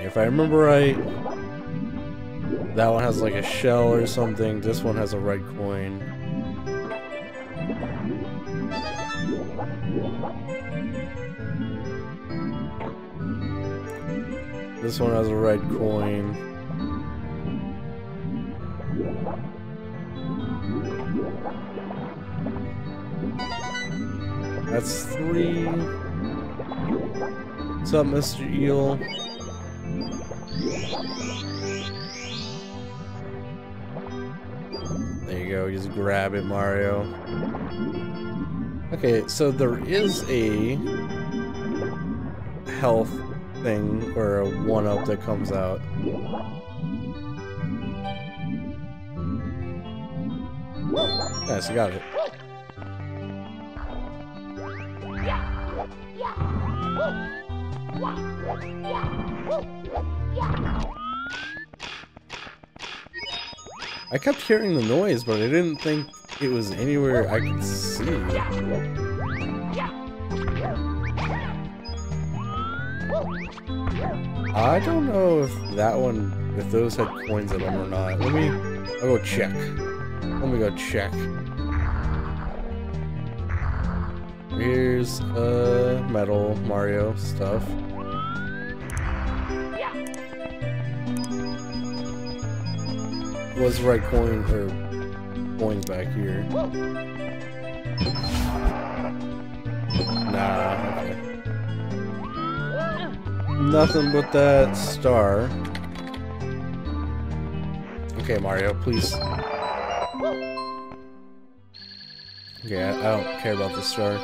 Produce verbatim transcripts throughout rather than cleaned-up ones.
If I remember right, that one has like a shell or something. This one has a red coin. This one has a red coin. That's three. What's up, Mister Eel? There you go, just grab it, Mario. Okay, so there is a health thing or a one-up that comes out. Nice, you got it. I kept hearing the noise, but I didn't think it was anywhere I could see. I don't know if that one, if those had coins in them or not. Let me, I'll go check. Let me go check. Here's uh, metal Mario stuff. Was right coin or coins back here? Nah. Okay. Nothing but that star. Okay, Mario, please. Yeah, I don't care about the star.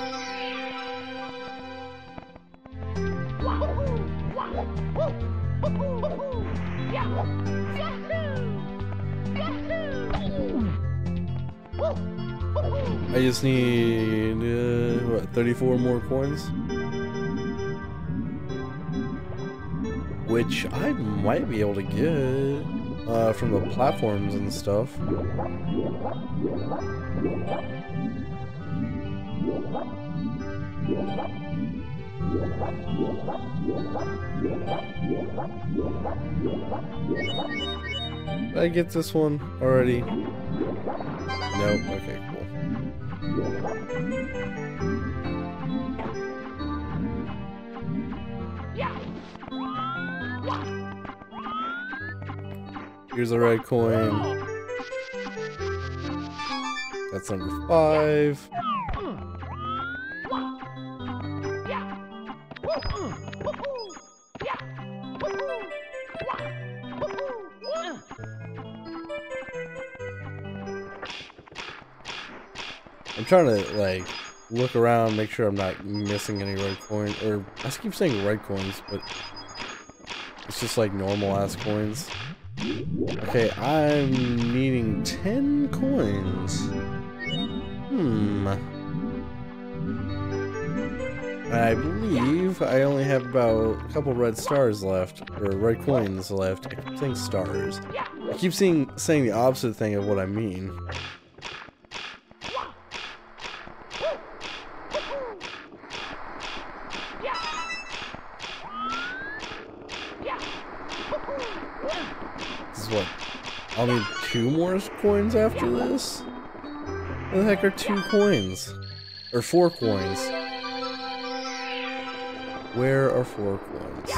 I just need, uh, what, thirty-four more coins? Which I might be able to get uh, from the platforms and stuff. Did I get this one already? Nope, okay, cool. Here's a red coin. That's number five. I'm trying to like look around, make sure I'm not missing any red coins. Or I just keep saying red coins, but it's just like normal ass coins. Okay, I'm needing ten coins. Hmm. And I believe I only have about a couple red stars left, or red coins left. I keep saying stars. I keep seeing saying the opposite thing of what I mean. I'll need two more coins after this? What the heck are two coins? Or four coins? Where are four coins?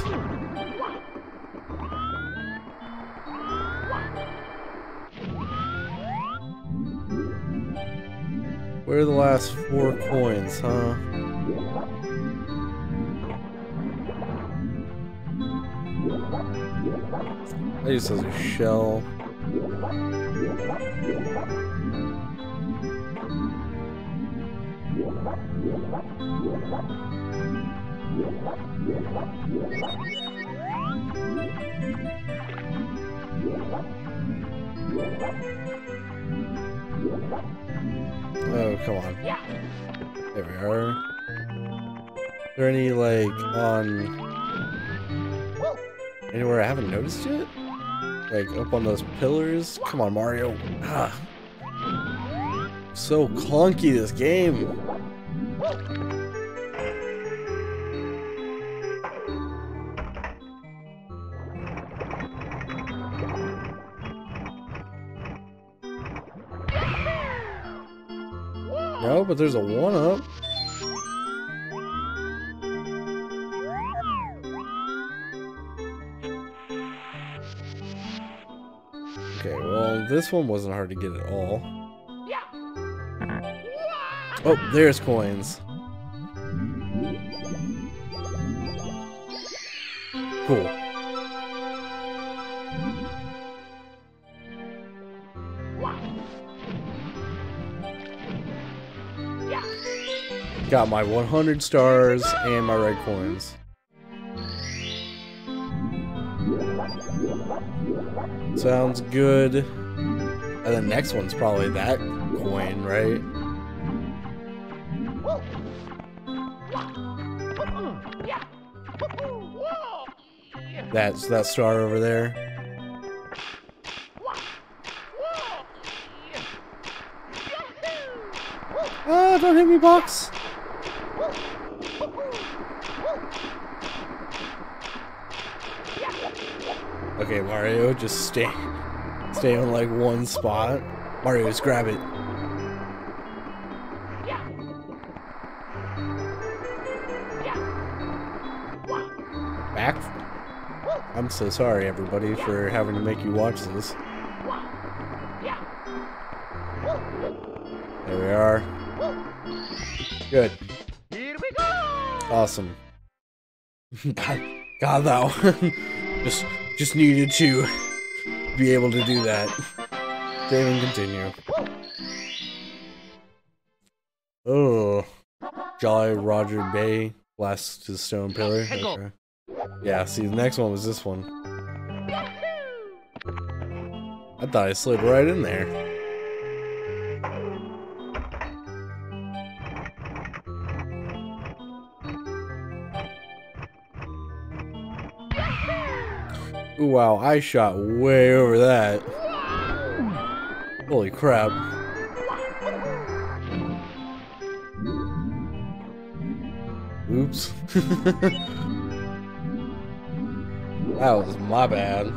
Where are the last four coins, huh? I just have a shell. Oh, come on. There we are. Are there any, like, on... anywhere I haven't noticed yet? Like, up on those pillars? Come on, Mario. Ah. So clunky, this game. go, but there's a one-up. Okay, well, this one wasn't hard to get at all. Oh, there's coins. Cool. Got my one hundred stars and my red coins. Sounds good. And the next one's probably that coin, right? That's that star over there. Ah, don't hit me, box! Okay, Mario, just stay stay on like one spot. Mario, just grab it. Back. I'm so sorry, everybody, for having to make you watch this. There we are. Good. Here we go. Awesome. God, that one. Just Just needed to be able to do that. Save and continue. Oh, Jolly Roger Bay blasts his stone pillar. Okay. Yeah, see, the next one was this one. I thought I slid right in there. Wow, I shot way over that. Holy crap. Oops. That was my bad. I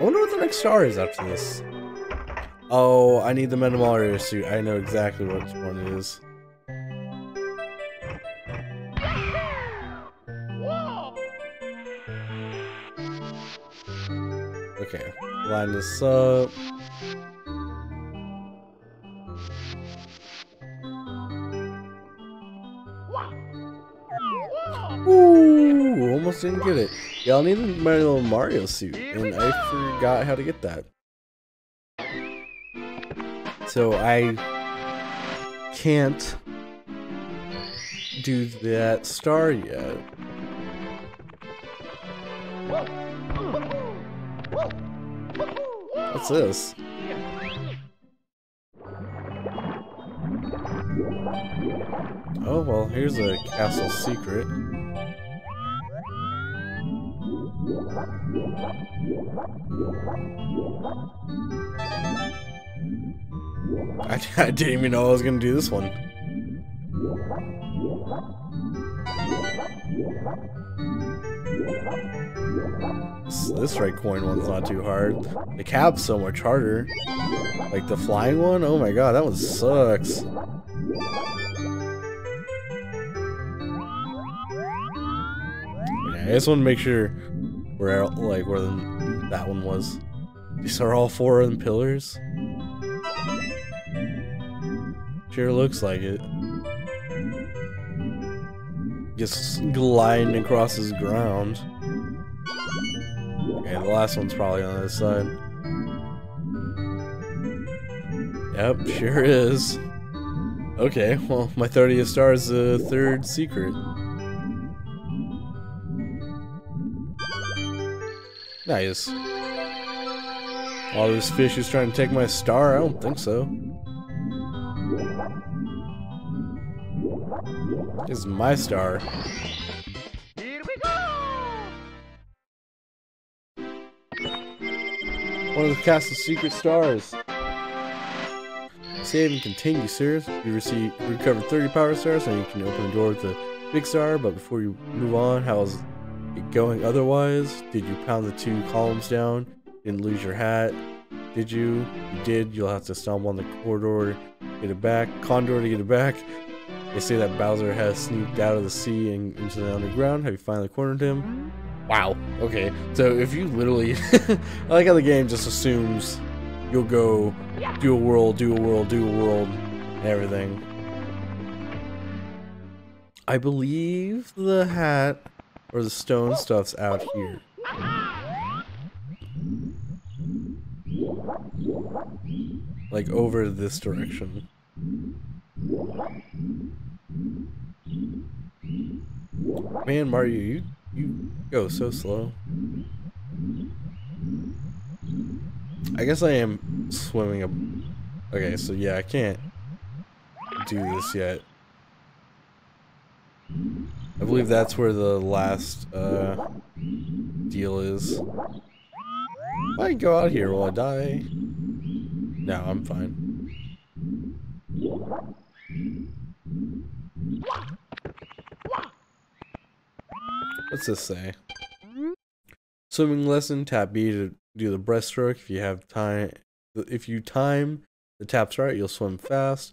wonder what the next star is after this. Oh, I need the Meta Mario suit. I know exactly what one it is. Okay, line this up. Ooh, almost didn't get it. Y'all need the Meta Mario suit, and I forgot how to get that. So I can't do that star yet. What's this? Oh, well, here's a castle secret. I, I didn't even know I was gonna do this one. This, this red coin one's not too hard. The cab's so much harder. Like the flying one? Oh my god, that one sucks. Yeah, I just want to make sure we're out, like where the, that one was. These are all four of them pillars. Sure looks like it. Just gliding across his ground. Okay, the last one's probably on this side. Yep, sure is. Okay, well, my thirtieth star is the third secret. Nice. All this fish is trying to take my star? I don't think so. This is my star. Here we go. One of the castle's secret stars. Save and continue, sir. You receive recover thirty power stars, and you can open the door with the Pixar, but before you move on, how's it going otherwise? Did you pound the two columns down? Didn't lose your hat? Did you? You did. You'll have to stomp on the corridor to get it back. Condor to get it back. They say that Bowser has sneaked out of the sea and into the underground. Have you finally cornered him? Wow. Okay. So if you literally... I like how the game just assumes you'll go do a world, do a world, do a world, and everything. I believe the hat or the stone stuff's out here. Like over this direction. Man, Mario, you, you go so slow. I guess I am swimming a... Okay, so yeah, I can't do this yet. I believe that's where the last uh, deal is. If I go out here, will I die? No, I'm fine. What's this say? Swimming lesson, tap B to do the breaststroke. If you have time, if you time the taps right, you'll swim fast.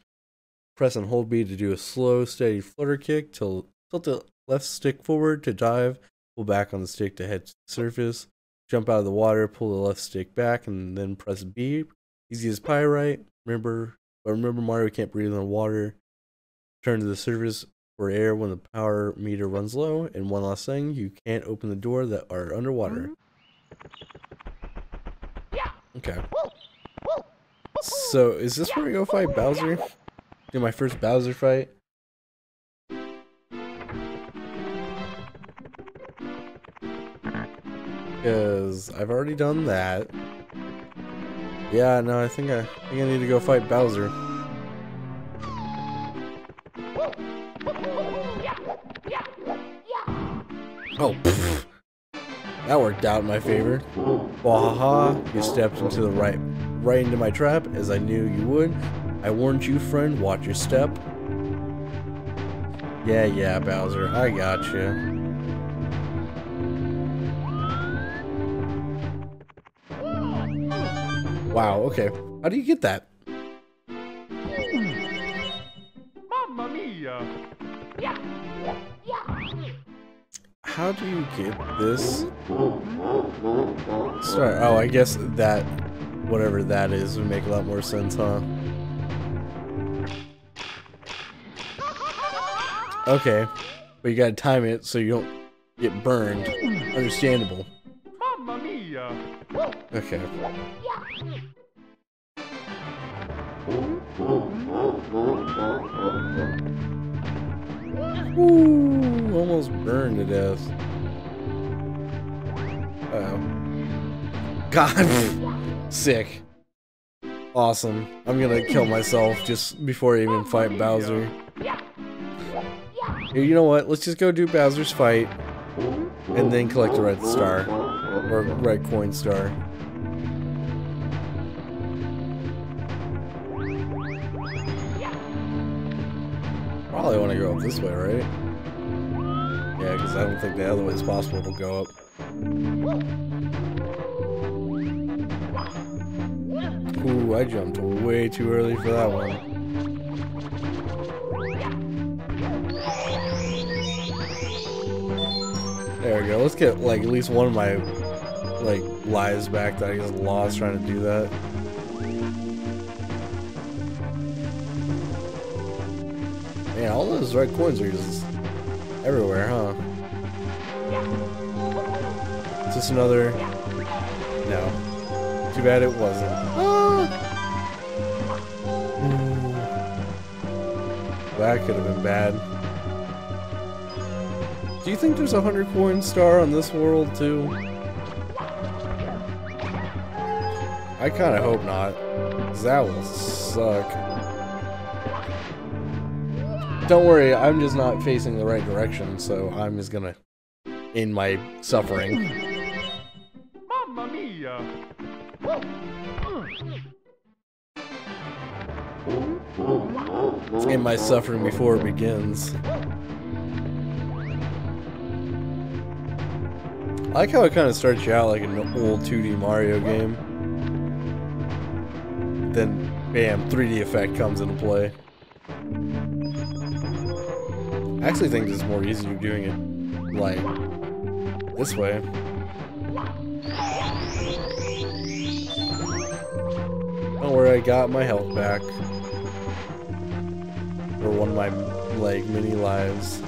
Press and hold B to do a slow, steady flutter kick. Till tilt the left stick forward to dive. Pull back on the stick to head to the surface. Jump out of the water. Pull the left stick back, and then press B. Easy as pie, right? Remember, but remember, Mario can't breathe in the water. Turn to the surface for air when the power meter runs low. And one last thing, you can't open the door that are underwater. Okay. So is this where we go fight Bowser? Do my first Bowser fight? Because I've already done that. Yeah, no, I think I, I think I need to go fight Bowser. Oh, pfft. That worked out in my favor. Wahaha, you stepped into the right, right into my trap, as I knew you would. I warned you, friend, watch your step. Yeah, yeah, Bowser, I gotcha. Wow, okay. How do you get that? Mamma mia! How do you get this? Sorry, oh, I guess that, whatever that is, would make a lot more sense, huh? Okay, but you gotta time it so you don't get burned. Understandable. Okay. Ooh, almost burned to death. Uh-oh. God, sick. Awesome. I'm gonna kill myself just before I even fight Bowser. You know what? Let's just go do Bowser's fight and then collect the red star. Or red coin star. Probably want to go up this way, right? Yeah, because I don't think the other way is possible to go up. Ooh, I jumped way too early for that one. There we go. Let's get like at least one of my like lives back that I just lost trying to do that. Man, all those red coins are just everywhere, huh? Is this another? No. Too bad it wasn't. Ah! That could have been bad. Do you think there's a hundred coin star on this world too? I kind of hope not, cause that will suck. Don't worry, I'm just not facing the right direction, so I'm just gonna end my suffering. Mamma mia! End my suffering before it begins. I like how it kind of starts you out like an old two D Mario game. Then, bam, three D effect comes into play. I actually think it's more easier doing it, like, this way. Don't worry, I got my health back. Or one of my, like, mini lives.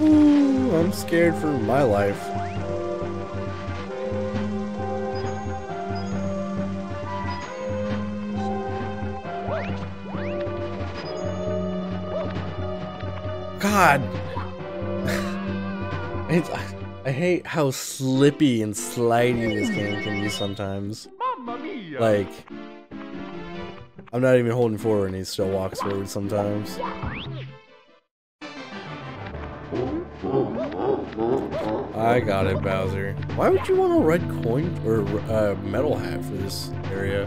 Ooh, I'm scared for my life. God! it's, I, I hate how slippy and slidey this game can be sometimes. Like, I'm not even holding forward and he still walks forward sometimes. I got it, Bowser. Why would you want a red coin or a metal hat for this area?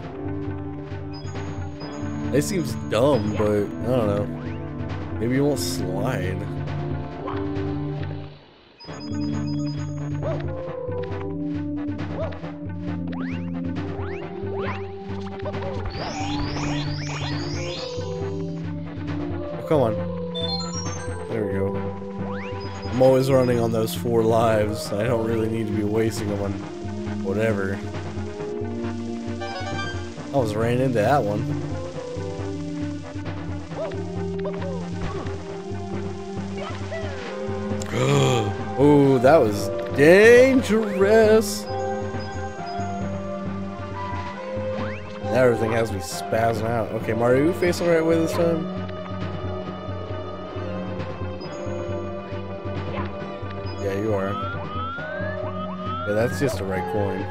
It seems dumb, but I don't know. Maybe you won't slide. Oh, come on. There we go. I'm always running on those four lives. I don't really need to be wasting them on whatever. I almost ran into that one. Oh, that was dangerous. Now everything has me spazzing out. Okay, Mario, are you facing the right way this time? Yeah, you are. Yeah, that's just a right coin.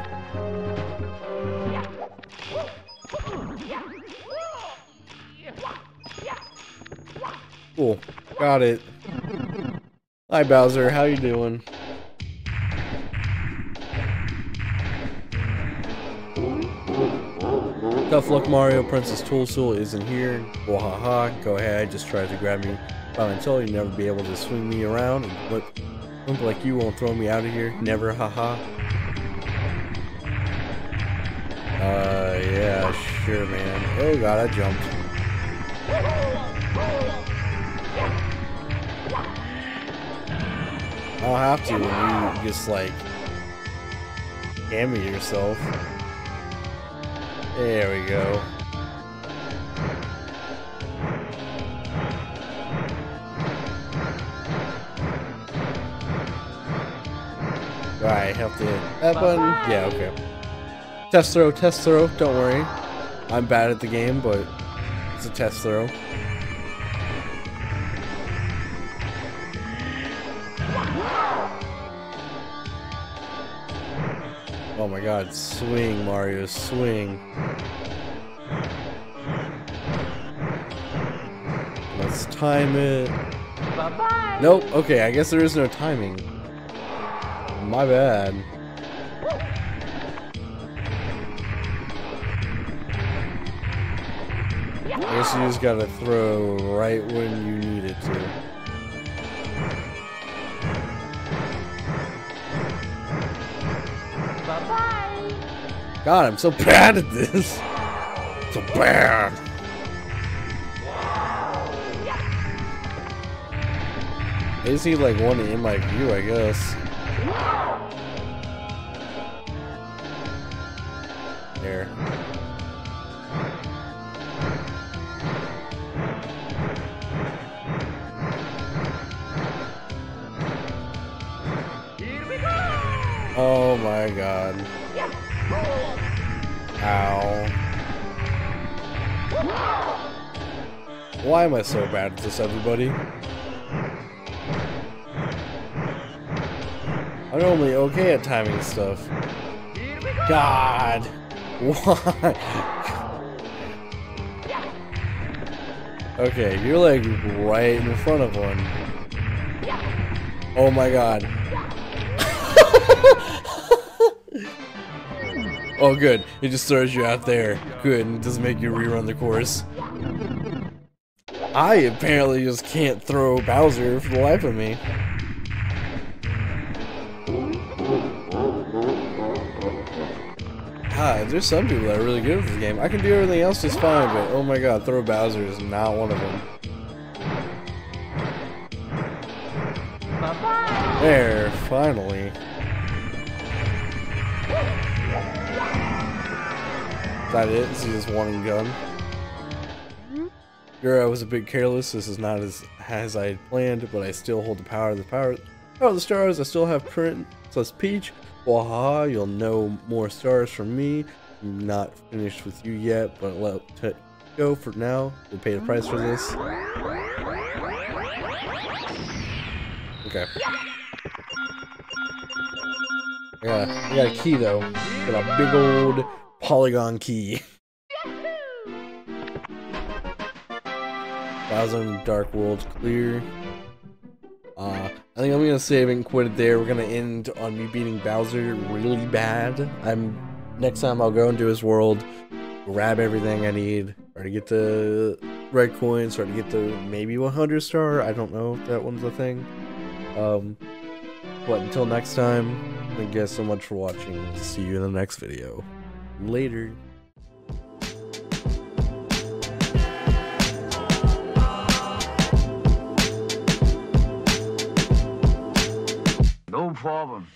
Cool. Got it. Hi, Bowser. How you doing? Tough luck, Mario. Princess Toadstool isn't here. Wahaha. Go ahead. Just tried to grab me by my tail. You'll never be able to swing me around. And look. Like you won't throw me out of here, never, haha. Uh, yeah, sure, man. Oh god, I jumped. I don't have to when you just like hammer yourself. There we go. Alright, help the that button. Yeah, okay. Test throw, test throw. Don't worry. I'm bad at the game, but it's a test throw. Oh my god, swing, Mario, swing. Let's time it. Bye-bye. Nope, okay, I guess there is no timing. My bad. I guess you just gotta throw right when you need it to. Bye-bye. God, I'm so bad at this. So bad. I just need like one in my view, I guess. There. Here we go. Oh my god. Ow. Why am I so bad at this, everybody? I'm normally okay at timing stuff. God! Why? Okay, you're like right in front of one. Oh my god. Oh, good. It just throws you out there. Good, and it doesn't make you rerun the course. I apparently just can't throw Bowser for the life of me. Ah, there's some people that are really good with this game. I can do everything else just fine, but oh my god, throw Bowser is not one of them. There, finally. Is that it? This is just one gun. Sure, I was a bit careless. This is not as as I had planned, but I still hold the power of the power. Oh, the stars! I still have Princess Peach. Waha! You'll know more stars from me. I'm not finished with you yet, but let it go for now. We'll pay the price for this. Okay. I got, a, I got a key though. Got a big old polygon key. Bowser's Dark World clear. Uh, I think I'm gonna save and quit it there. We're gonna end on me beating Bowser really bad. I'm next time I'll go into his world, grab everything I need, or to get the red coins, or to get the maybe one hundred star. I don't know if that one's a thing. Um, but until next time, thank you guys so much for watching. See you in the next video. Later. No problem.